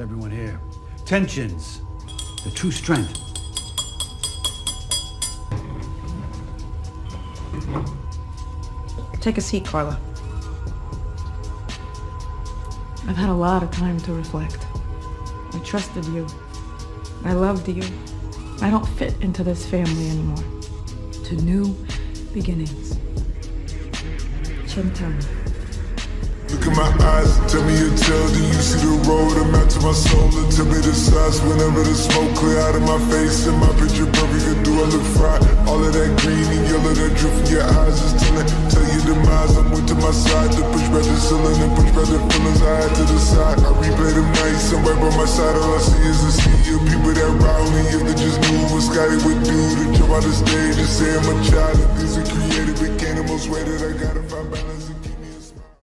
to everyone here. Tensions, the true strength. Take a seat, Carla. I've had a lot of time to reflect. I trusted you. I loved you. I don't fit into this family anymore. To new beginnings. Chintan. Look in my eyes, tell me your tale, do you see the road? I'm out to my soul, and tell me the size. Whenever the smoke clear out of my face, and my picture perfect, do I look fried? All of that green and yellow that drip from your eyes is telling, tell your demise. I'm went to my side to push back the ceiling and push back the feelings I had to decide. I replay them nights, I'm right by my side, all I see is the sea of people that round me. If they just knew what Scotty would do, to jump out the stage and say I'm a child. If these are creative, became the most way that I gotta find balance again.